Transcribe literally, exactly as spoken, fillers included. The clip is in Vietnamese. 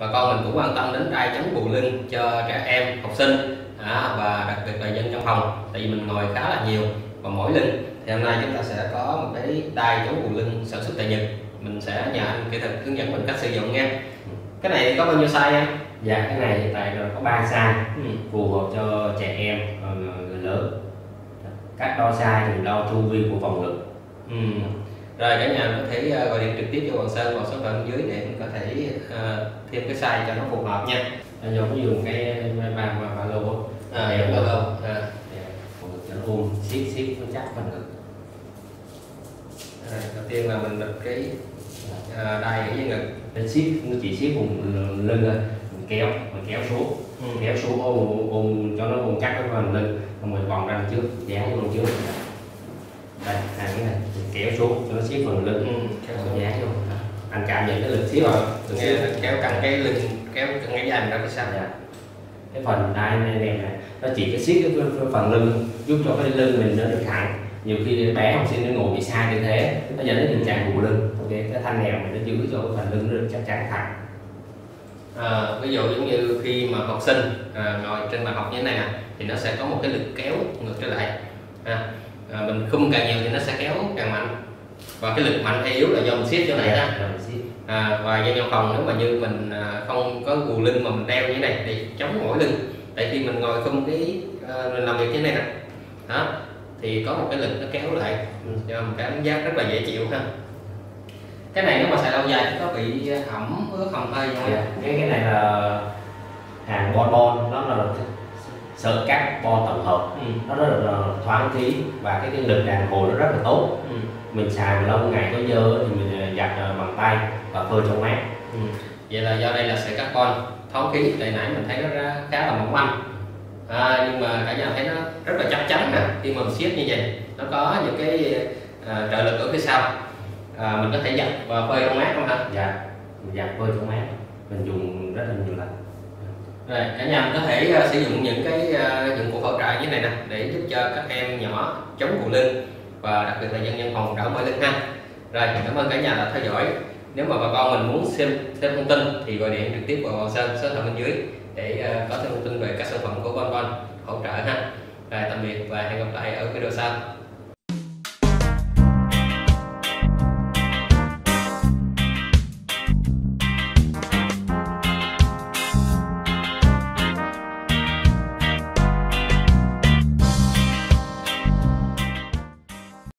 Và con mình cũng quan tâm đến đai chắn bù lưng cho trẻ em, học sinh à, và đặc biệt là dân trong phòng, tại vì mình ngồi khá là nhiều và mỏi lưng. Thì hôm nay chúng ta sẽ có một cái đai chắn bù lưng sản xuất tại Nhật. Mình sẽ nhờ anh kỹ thuật hướng dẫn mình cách sử dụng nha. Cái này có bao nhiêu size em? Dạ, cái này hiện tại có ba size, ừ. phù hợp cho trẻ em, người lớn. Cách đo size thì đo chu vi của vòng ngực. Ừ. Rồi cả nhà có thể gọi điện trực tiếp cho Hoàng Sơn vào số điện thoại dưới để có thể uh, thêm cái size cho nó phù hợp nha. Anh Dũng có dùng cái bàn và logo à, đẹp logo à. Đẹp, cho nó ôm, siết siết nó chắc phần ngực. À, đầu tiên là mình đặt cái uh, đai ở dưới ngực. Mình siết, chỉ siết vùng lưng thôi, mình kéo, mình kéo xuống, ừ. kéo xuống ôm, ôm cho nó ôm chắc cái phần lưng, mình vòng ra trước, dán vô trước. Đây, anh cái này kéo xuống cho nó xíu phần lưng, ừ, dán vô. Anh cảm nhận cái lực xíu rồi, từ xíu kéo căng cái lưng, kéo căng cái dài ra cái sao dạ. Cái phần đai này này nó chỉ cái xíu cái phần lưng, giúp cho cái lưng mình nó được thẳng. Nhiều khi bé học sinh nó ngồi bị sai như thế, nó dẫn đến tình trạng bù lưng. Okay. Cái thanh nèo mình nó giữ cho cái phần lưng nó được chắc chắn thẳng. À, ví dụ giống như khi mà học sinh à, ngồi trên bàn học như thế này thì nó sẽ có một cái lực kéo ngược trở lại. À. À, mình khung càng nhiều thì nó sẽ kéo càng mạnh, và cái lực mạnh hay yếu là do mình siết chỗ này đó à, và dân trong phòng nếu mà như mình không có gù lưng mà mình đeo như thế này để chống mỏi lưng, tại khi mình ngồi không cái mình làm việc như thế này nè đó thì có một cái lực nó kéo lại cho mình cảm giác rất là dễ chịu ha. Cái này nếu mà xài lâu dài thì có bị ẩm ướt không hay không? Yeah. cái cái này là hàng Bonbone, nó là sợi carbon tổng hợp, ừ. nó rất là thoáng khí và cái, cái lực đàn hồi nó rất là tốt, ừ. mình xài lâu ngày có dơ thì mình giặt bằng tay và phơi trong mát, ừ. vậy là do đây là sợi carbon thoáng khí, tại nãy mình thấy nó khá là mỏng manh à, nhưng mà cả nhà thấy nó rất là chắc chắn nè. Khi mà mình siết như vậy nó có những cái à, trợ lực ở phía sau à, mình có thể giặt và phơi trong mát không hả? Dạ, mình giặt phơi trong mát, mình dùng rất là nhiều lần. Rồi, cả nhà mình có thể uh, sử dụng những cái uh, dụng cụ hỗ trợ như này nè để giúp cho các em nhỏ chống bù lưng và đặc biệt là dân dân phòng đỡ mỏi lưng ha. Rồi, cảm ơn cả nhà đã theo dõi. Nếu mà bà con mình muốn xem thêm thông tin thì gọi điện trực tiếp vào Hoàng Sơn số điện bên dưới để uh, có thêm thông tin về các sản phẩm của Bonbone hỗ trợ ha. Rồi, tạm biệt và hẹn gặp lại ở video sau.